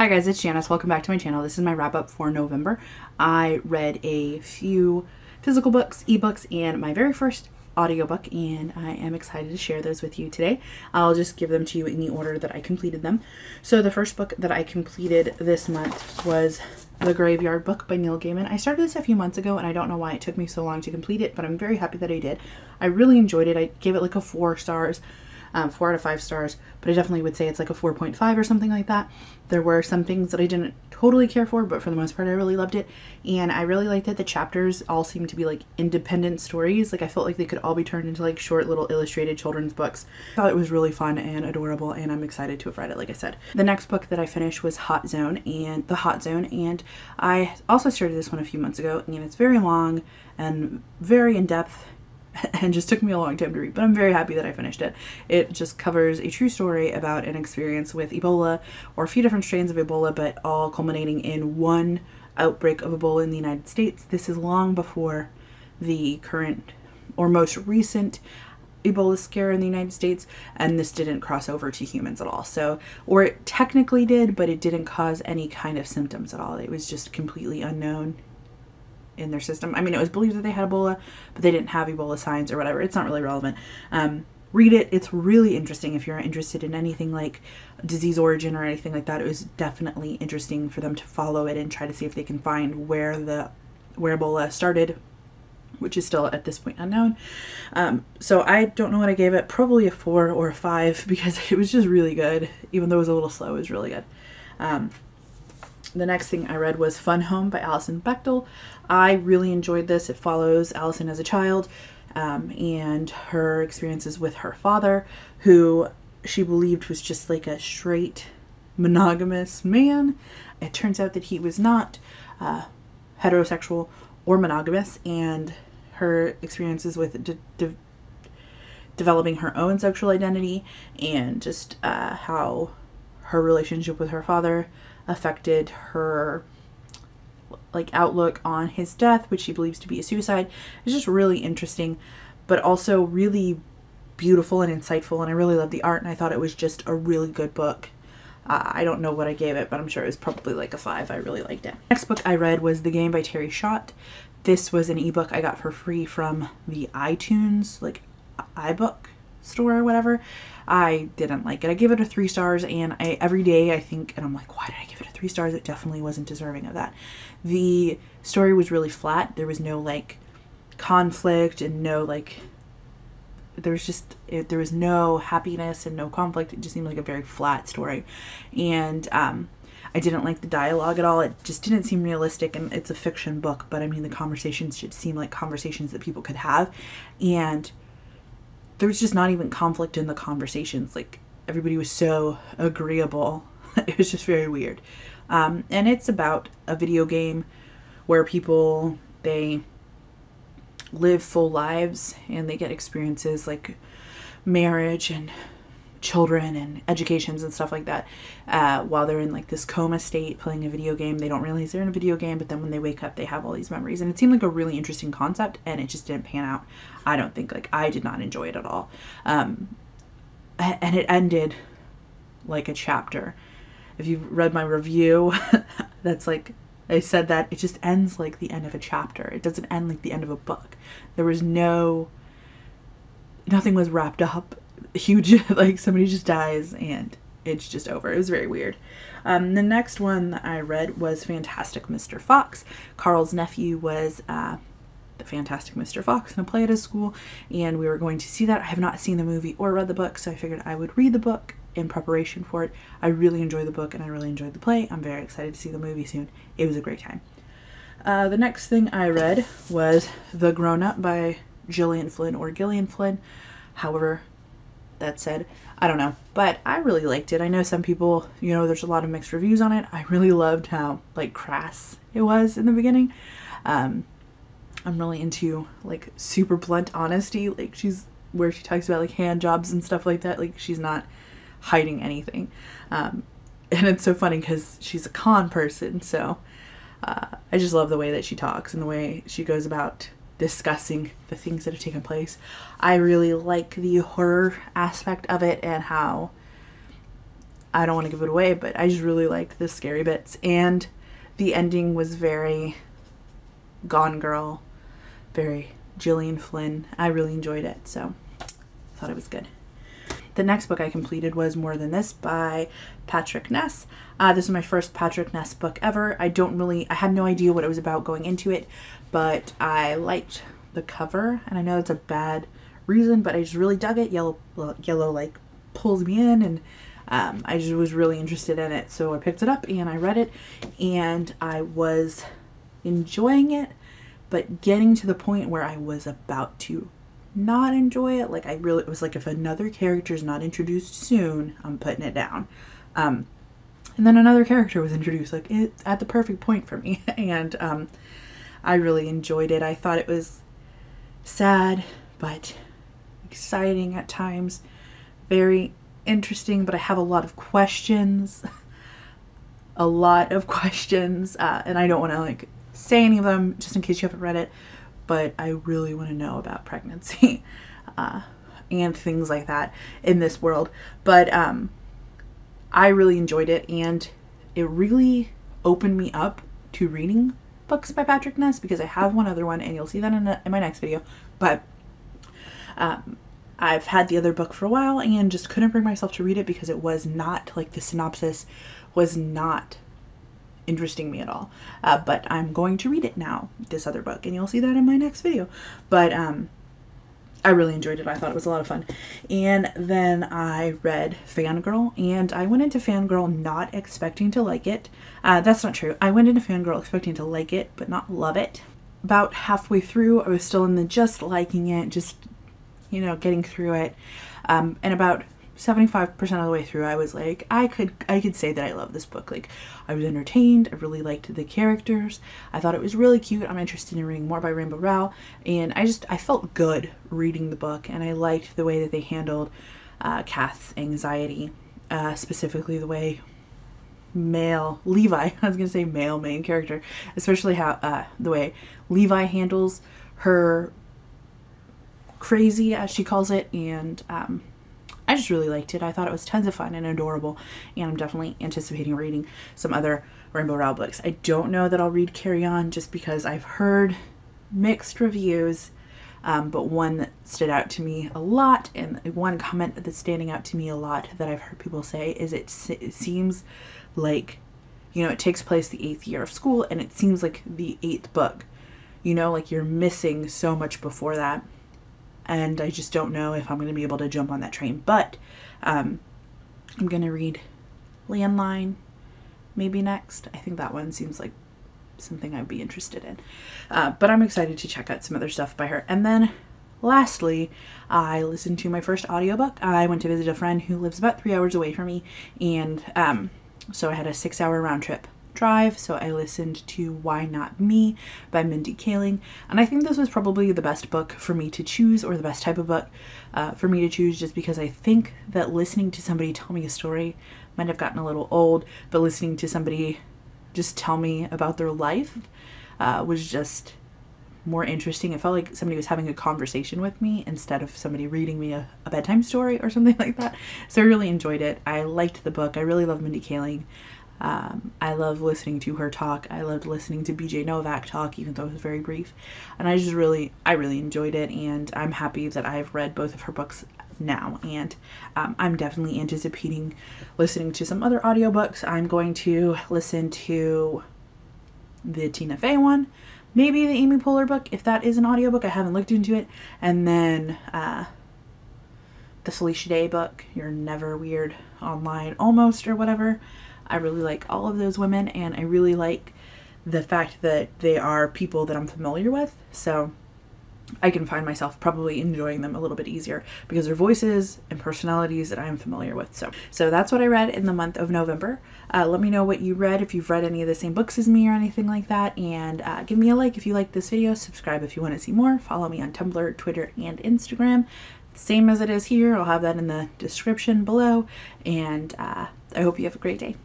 Hi guys, it's Janice. Welcome back to my channel. This is my wrap up for November. I read a few physical books, ebooks, and my very first audiobook, and I am excited to share those with you today. I'll just give them to you in the order that I completed them. So the first book that I completed this month was The Graveyard Book by Neil Gaiman. I started this a few months ago and I don't know why it took me so long to complete it, but I'm very happy that I did. I really enjoyed it. I gave it like a 4 stars. 4 out of 5 stars, but I definitely would say it's like a 4.5 or something like that. There were some things that I didn't totally care for, but for the most part I really loved it, and I really liked that the chapters all seemed to be like independent stories. Like I felt like they could all be turned into like short little illustrated children's books. I thought it was really fun and adorable, and I'm excited to have read it, like I said. The next book that I finished was The Hot Zone, and I also started this one a few months ago, and it's very long and very in-depth and just took me a long time to read, but I'm very happy that I finished it. It just covers a true story about an experience with Ebola, or a few different strains of Ebola, but all culminating in one outbreak of Ebola in the United States. This is long before the current or most recent Ebola scare in the United States, and this didn't cross over to humans at all. So, or it technically did, but it didn't cause any kind of symptoms at all. It was just completely unknown in their system. I mean, it was believed that they had Ebola, but they didn't have Ebola signs or whatever. It's not really relevant. Read it. It's really interesting if you're interested in anything like disease origin or anything like that. It was definitely interesting for them to follow it and try to see if they can find where Ebola started, which is still at this point unknown. So I don't know what I gave it. Probably a 4 or a 5 because it was just really good. Even though it was a little slow, it was really good. The next thing I read was Fun Home by Alison Bechdel. I really enjoyed this. It follows Alison as a child and her experiences with her father, who she believed was just like a straight monogamous man. It turns out that he was not heterosexual or monogamous, and her experiences with developing her own sexual identity and just how her relationship with her father affected her like outlook on his death, which she believes to be a suicide. It's just really interesting, but also really beautiful and insightful, and I really love the art, and I thought it was just a really good book. I don't know what I gave it, but I'm sure it was probably like a 5. I really liked it. Next book I read was The Game by Terry Schott. This was an ebook I got for free from the iTunes like iBook store or whatever. I didn't like it. I gave it a 3 stars, and every day I think, and I'm like, why did I give it a 3 stars? It definitely wasn't deserving of that. The story was really flat. There was no like conflict and no like, there was no happiness and no conflict. It just seemed like a very flat story. And I didn't like the dialogue at all. It just didn't seem realistic, and it's a fiction book, but I mean, the conversations should seem like conversations that people could have, and there's just not even conflict in the conversations. Like everybody was so agreeable. It was just very weird. And it's about a video game where people, they live full lives and they get experiences like marriage and children and educations and stuff like that while they're in like this coma state playing a video game. They don't realize they're in a video game, but then when they wake up they have all these memories, and it seemed like a really interesting concept, and it just didn't pan out. I don't think, like, I did not enjoy it at all, and it ended like a chapter. If you've read my review, that's like, I said that it just ends like the end of a chapter. It doesn't end like the end of a book. There was nothing was wrapped up. Huge, like somebody just dies and it's just over. It was very weird. The next one that I read was Fantastic Mr. Fox. Carl's nephew was the Fantastic Mr. Fox in a play at his school, and we were going to see that. I have not seen the movie or read the book, so I figured I would read the book in preparation for it. I really enjoyed the book and I really enjoyed the play. I'm very excited to see the movie soon. It was a great time. The next thing I read was The Grown Up by Gillian Flynn. However, that said, I don't know, but I really liked it. I know some people, you know, there's a lot of mixed reviews on it. I really loved how like crass it was in the beginning. I'm really into like super blunt honesty, like she talks about like hand jobs and stuff like that. Like she's not hiding anything. And it's so funny because she's a con person, so I just love the way that she talks and the way she goes about discussing the things that have taken place. I really like the horror aspect of it and how I don't want to give it away, but I just really liked the scary bits. And the ending was very Gone Girl, very Gillian Flynn. I really enjoyed it, so I thought it was good. The next book I completed was More Than This by Patrick Ness. This is my first Patrick Ness book ever. I had no idea what it was about going into it, but I liked the cover, and I know it's a bad reason, but I just really dug it. Yellow like pulls me in, and I just was really interested in it, so I picked it up and I read it, and I was enjoying it, but getting to the point where I was about to not enjoy it. Like, it was like, if another character is not introduced soon, I'm putting it down. And then another character was introduced, like, at the perfect point for me. And I really enjoyed it. I thought it was sad, but exciting at times. Very interesting, but I have a lot of questions. A lot of questions. And I don't want to, like, say any of them, just in case you haven't read it. But I really want to know about pregnancy and things like that in this world. But I really enjoyed it, and it really opened me up to reading books by Patrick Ness, because I have one other one, and you'll see that in my next video. But I've had the other book for a while and just couldn't bring myself to read it, because it was not, like, the synopsis was not interesting me at all, but I'm going to read it now, this other book, and you'll see that in my next video. But I really enjoyed it. I thought it was a lot of fun. And then I read Fangirl, and I went into Fangirl not expecting to like it. That's not true. I went into Fangirl expecting to like it but not love it. About halfway through I was still in the just liking it, just, you know, getting through it, and about 75% of the way through I was like, I could say that I love this book. Like, I was entertained, I really liked the characters, I thought it was really cute, I'm interested in reading more by Rainbow Rowell, and I felt good reading the book, and I liked the way that they handled Kath's anxiety, specifically the way male main character, especially how the way Levi handles her crazy, as she calls it, and I just really liked it. I thought it was tons of fun and adorable, and I'm definitely anticipating reading some other Rainbow Rowell books. I don't know that I'll read Carry On, just because I've heard mixed reviews, but one that stood out to me a lot, and one comment that's standing out to me a lot that I've heard people say is it seems like, you know, it takes place the 8th year of school, and it seems like the 8th book, you know, like you're missing so much before that. And I just don't know if I'm going to be able to jump on that train. But I'm going to read Landline maybe next. I think that one seems like something I'd be interested in. But I'm excited to check out some other stuff by her. And then lastly, I listened to my first audiobook. I went to visit a friend who lives about 3 hours away from me. And so I had a 6-hour round trip drive, so I listened to Why Not Me by Mindy Kaling, and I think this was probably the best book for me to choose, or the best type of book for me to choose, just because I think that listening to somebody tell me a story might have gotten a little old, but listening to somebody just tell me about their life was just more interesting. It felt like somebody was having a conversation with me instead of somebody reading me a bedtime story or something like that. So I really enjoyed it. I liked the book. I really love Mindy Kaling. I love listening to her talk. I loved listening to BJ Novak talk, even though it was very brief. And I really enjoyed it, and I'm happy that I've read both of her books now. And I'm definitely anticipating listening to some other audiobooks. I'm going to listen to the Tina Fey one, maybe the Amy Poehler book, if that is an audiobook. I haven't looked into it. And then the Felicia Day book, You're Never Weird Online Almost, or whatever. I really like all of those women, and I really like the fact that they are people that I'm familiar with, so I can find myself probably enjoying them a little bit easier because they're voices and personalities that I'm familiar with. So that's what I read in the month of November. Let me know what you read, if you've read any of the same books as me or anything like that, and give me a like if you like this video, subscribe if you want to see more, follow me on Tumblr, Twitter, and Instagram. Same as it is here, I'll have that in the description below, and I hope you have a great day.